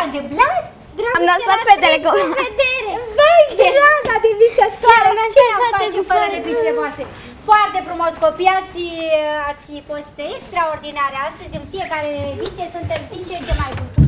dragă, Vlad? Am dat pe Telecom. Vai, draga de visătoare, ce am face fără replicile voastre? Foarte frumos, copii, ați fost extraordinare astăzi. În fiecare ediție suntem din ce mai buni.